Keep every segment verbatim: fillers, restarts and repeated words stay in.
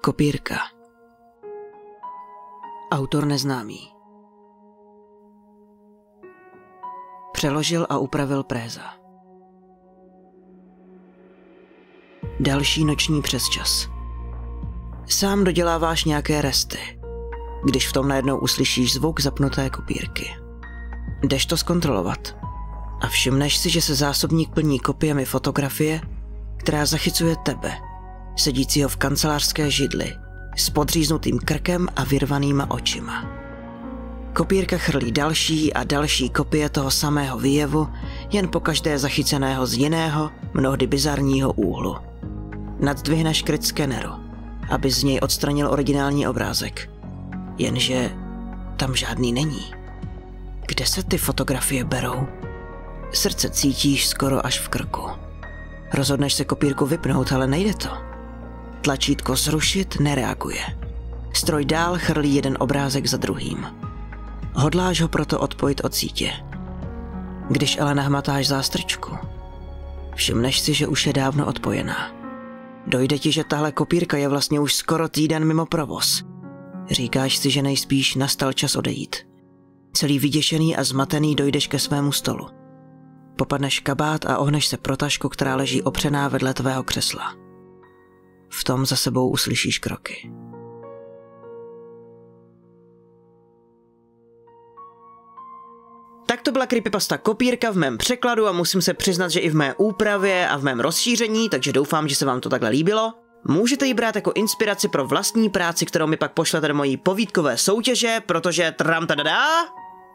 Kopírka. Autor neznámý. Přeložil a upravil Préza. Další noční přesčas. Sám doděláváš nějaké resty, když v tom najednou uslyšíš zvuk zapnuté kopírky. Jdeš to zkontrolovat a všimneš si, že se zásobník plní kopiemi fotografie, která zachycuje tebe, sedícího v kancelářské židli, s podříznutým krkem a vyrvanýma očima. Kopírka chrlí další a další kopie toho samého výjevu, jen po každé zachyceného z jiného, mnohdy bizarního úhlu. Nadzdvihneš kryt skeneru, aby z něj odstranil originální obrázek. Jenže tam žádný není. Kde se ty fotografie berou? Srdce cítíš skoro až v krku. Rozhodneš se kopírku vypnout, ale nejde to. Tlačítko zrušit nereaguje. Stroj dál chrlí jeden obrázek za druhým. Hodláš ho proto odpojit od sítě. Když ale nahmatáš zástrčku, všimneš si, že už je dávno odpojená. Dojde ti, že tahle kopírka je vlastně už skoro týden mimo provoz. Říkáš si, že nejspíš nastal čas odejít. Celý vyděšený a zmatený dojdeš ke svému stolu. Popadneš kabát a ohneš se pro tašku, která leží opřená vedle tvého křesla. V tom za sebou uslyšíš kroky. Tak to byla creepypasta Kopírka v mém překladu a musím se přiznat, že i v mé úpravě a v mém rozšíření, takže doufám, že se vám to takhle líbilo. Můžete ji brát jako inspiraci pro vlastní práci, kterou mi pak pošlete do mojí povídkové soutěže, protože tram tadadá.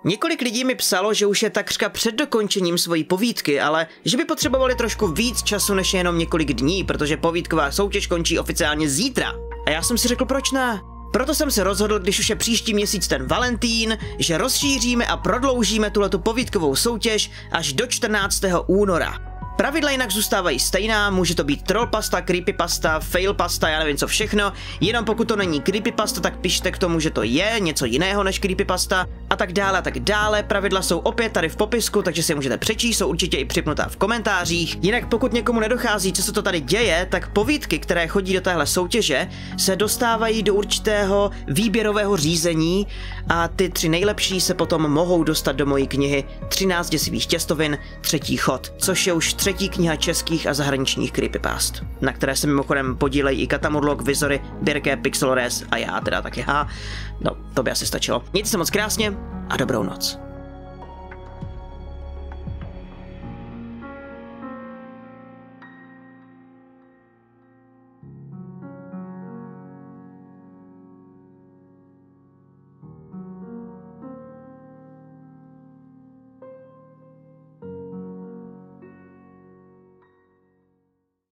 Několik lidí mi psalo, že už je takřka před dokončením svojí povídky, ale že by potřebovali trošku víc času než jenom několik dní, protože povídková soutěž končí oficiálně zítra. A já jsem si řekl, proč ne? Proto jsem se rozhodl, když už je příští měsíc ten Valentín, že rozšíříme a prodloužíme tuhletu povídkovou soutěž až do čtrnáctého února. Pravidla jinak zůstávají stejná, může to být trollpasta, creepypasta, failpasta, já nevím co všechno, jenom pokud to není creepypasta, tak pište k tomu, že to je něco jiného než creepypasta a tak dále a tak dále. Pravidla jsou opět tady v popisku, takže si je můžete přečíst, jsou určitě i připnutá v komentářích. Jinak pokud někomu nedochází, co se to tady děje, tak povídky, které chodí do téhle soutěže, se dostávají do určitého výběrového řízení a ty tři nejlepší se potom mohou dostat do mojí knihy třináct děsivých těstovin, třetí chod, což je už třetí kniha českých a zahraničních creepypast, na které se mimochodem podílejí i Katamurlog, Vizory, Birke, Pixelores a já teda taky. Ha, no, to by asi stačilo. Mějte se moc krásně a dobrou noc.